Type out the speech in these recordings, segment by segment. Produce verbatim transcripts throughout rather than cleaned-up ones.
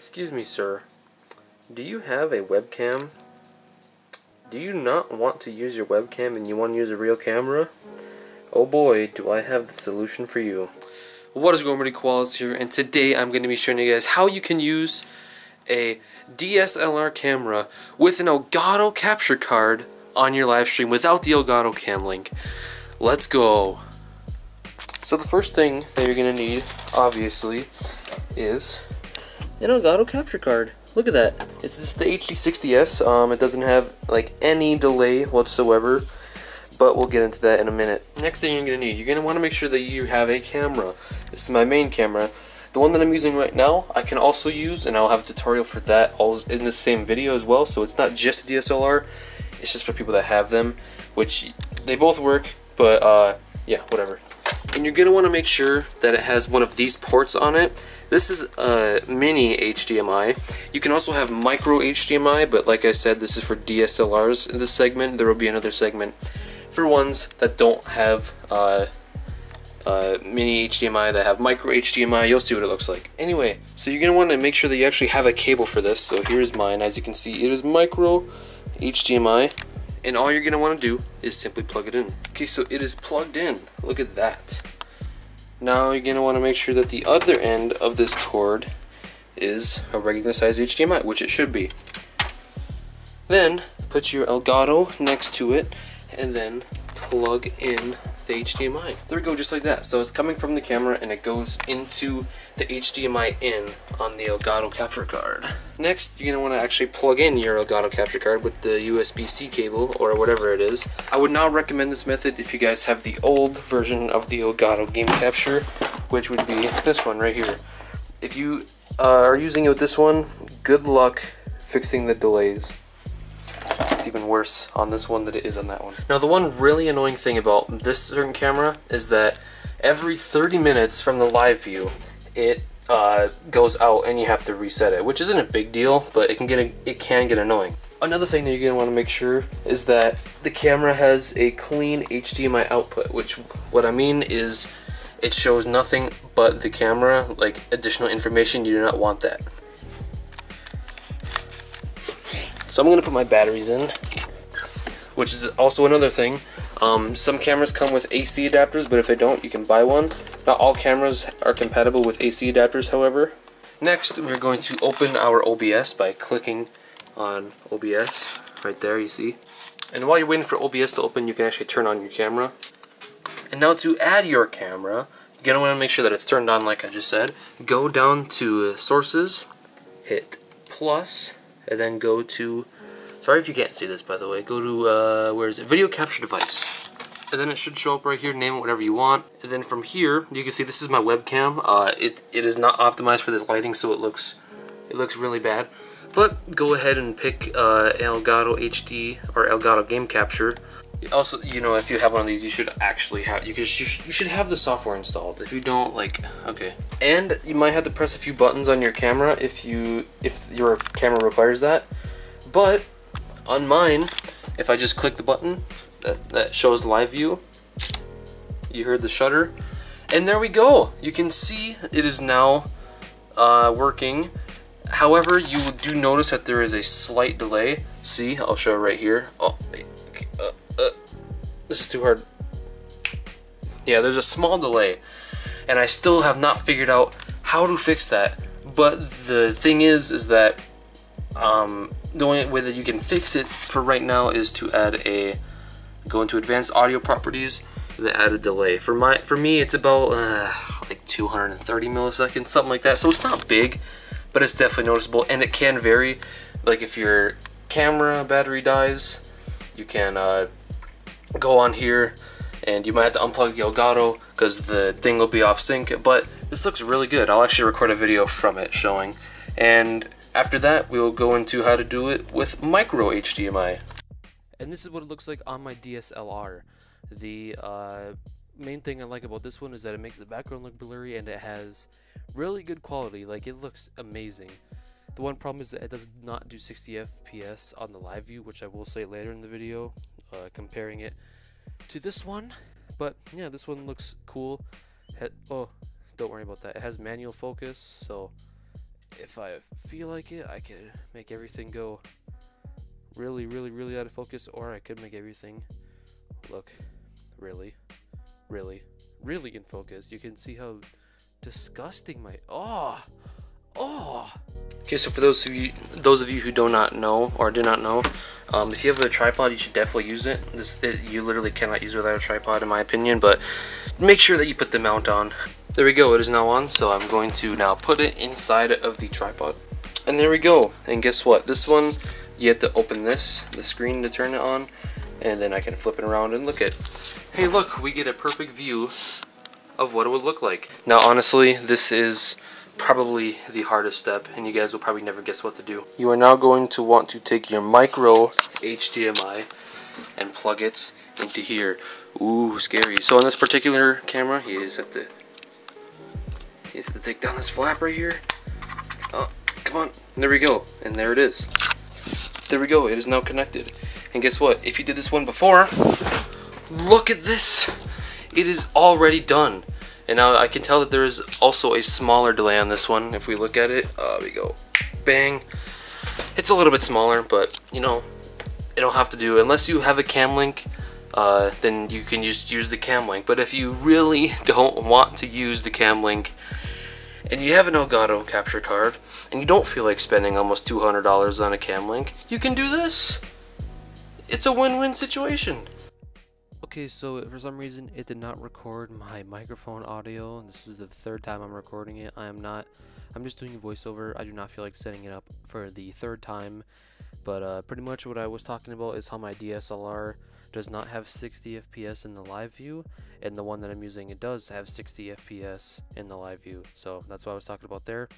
Excuse me, sir. Do you have a webcam? Do you not want to use your webcam and you want to use a real camera? Oh boy, do I have the solution for you. What is going on, Koalas here, and today I'm going to be showing you guys how you can use a D S L R camera with an Elgato capture card on your live stream without the Elgato Camlink. Let's go. So the first thing that you're going to need, obviously, is an Elgato capture card. Look at that. It's just the H D sixty S. Um, it doesn't have like any delay whatsoever, but we'll get into that in a minute. Next thing you're going to need, you're going to want to make sure that you have a camera. This is my main camera. The one that I'm using right now, I can also use, and I'll have a tutorial for that all in the same video as well, so it's not just a D S L R, it's just for people that have them, which they both work, but uh, yeah, whatever. And you're going to want to make sure that it has one of these ports on it. This is a mini H D M I. You can also have micro H D M I, but like I said, this is for D S L Rs in this segment. There will be another segment for ones that don't have uh, uh, mini H D M I, that have micro H D M I. You'll see what it looks like. Anyway, so you're going to want to make sure that you actually have a cable for this. So here's mine. As you can see, it is micro H D M I. And all you're going to want to do is simply plug it in. Okay, so it is plugged in. Look at that. Now you're going to want to make sure that the other end of this cord is a regular size H D M I, which it should be. Then put your Elgato next to it and then plug in the H D M I. There we go, just like that. So it's coming from the camera and it goes into the H D M I in on the Elgato capture card. Next, you're going to want to actually plug in your Elgato capture card with the U S B C cable or whatever it is. I would now recommend this method if you guys have the old version of the Elgato game capture, which would be this one right here. If you uh, are using it with this one, good luck fixing the delays. It's even worse on this one than it is on that one. Now, the one really annoying thing about this certain camera is that every thirty minutes from the live view, it uh, goes out and you have to reset it, which isn't a big deal, but it can get a, it can get annoying. Another thing that you're going to want to make sure is that the camera has a clean H D M I output, which what I mean is it shows nothing but the camera, like additional information. You do not want that. So I'm going to put my batteries in, which is also another thing. Um, some cameras come with A C adapters, but if they don't, you can buy one. Not all cameras are compatible with A C adapters, however. Next, we're going to open our O B S by clicking on O B S. Right there, you see. And while you're waiting for O B S to open, you can actually turn on your camera. And now to add your camera, you're going to want to make sure that it's turned on like I just said. Go down to Sources, hit plus, and then go to, sorry if you can't see this by the way, go to, uh, where is it, video capture device. And then it should show up right here, name it whatever you want. And then from here, you can see this is my webcam. Uh, it, it is not optimized for this lighting, so it looks it looks really bad. But go ahead and pick uh, Elgato H D or Elgato Game Capture. Also, you know, if you have one of these, you should actually have, you, can, you should have the software installed. If you don't, like, okay. And you might have to press a few buttons on your camera if you, if your camera requires that. But on mine, if I just click the button, that, that shows live view. You heard the shutter. And there we go. You can see it is now uh, working. However, you do notice that there is a slight delay. See, I'll show it right here. Oh, Uh, uh, this is too hard. Yeah, there's a small delay, and I still have not figured out how to fix that. But the thing is, is that um, the only way that you can fix it for right now is to add a, go into advanced audio properties, and then add a delay. For my, for me, it's about uh, like two hundred thirty milliseconds, something like that. So it's not big, but it's definitely noticeable, and it can vary. Like if your camera battery dies, you can uh, go on here and you might have to unplug the Elgato because the thing will be off sync, but this looks really good. I'll actually record a video from it showing. And after that, we'll go into how to do it with micro H D M I. And this is what it looks like on my D S L R. The uh, main thing I like about this one is that it makes the background look blurry and it has really good quality. Like, it looks amazing. The one problem is that it does not do sixty F P S on the live view, which I will say later in the video, uh, comparing it to this one. But yeah, this one looks cool. It, oh, don't worry about that. It has manual focus, so if I feel like it, I could make everything go really, really, really out of focus, or I could make everything look really, really, really in focus. You can see how disgusting my oh oh. Okay, so for those of you, those of you who do not know or do not know, um, if you have a tripod, you should definitely use it. This it, you literally cannot use it without a tripod, in my opinion. But make sure that you put the mount on. There we go. It is now on. So I'm going to now put it inside of the tripod, and there we go. And guess what? This one, you have to open this the screen to turn it on, and then I can flip it around and look at. Hey, look, we get a perfect view of what it would look like. Now, honestly, this is probably the hardest step, and you guys will probably never guess what to do. You are now going to want to take your micro H D M I and plug it into here. Ooh, scary. So on this particular camera, you just have to, you just have to take down this flap right here. Oh, come on. And there we go. And there it is. There we go. It is now connected. And guess what? If you did this one before, look at this. It is already done. And now I can tell that there is also a smaller delay on this one. If we look at it, uh, we go bang. It's a little bit smaller, but you know, you don't have to do it. Unless you have a Camlink, uh, then you can just use the Camlink. But if you really don't want to use the Camlink, and you have an Elgato capture card, and you don't feel like spending almost two hundred dollars on a Camlink, you can do this. It's a win-win situation. Okay, so for some reason it did not record my microphone audio, and this is the third time I'm recording it. I am not, I'm just doing a voiceover. I do not feel like setting it up for the third time, but uh, pretty much what I was talking about is how my D S L R does not have sixty F P S in the live view, and the one that I'm using, it does have sixty F P S in the live view, so that's what I was talking about there.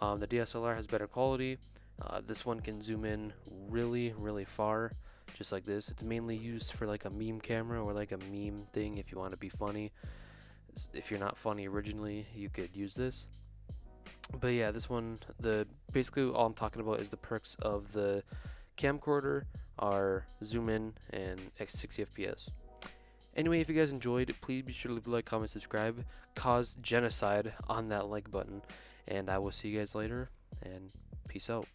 Um, the D S L R has better quality. Uh, this one can zoom in really, really far. Just like this. It's mainly used for like a meme camera or like a meme thing if you want to be funny. If you're not funny originally, you could use this. But yeah, this one, the basically all I'm talking about is the perks of the camcorder are zoom in and sixty F P S. Anyway, if you guys enjoyed, please be sure to leave a like, comment, subscribe, cause genocide on that like button, and I will see you guys later, and peace out.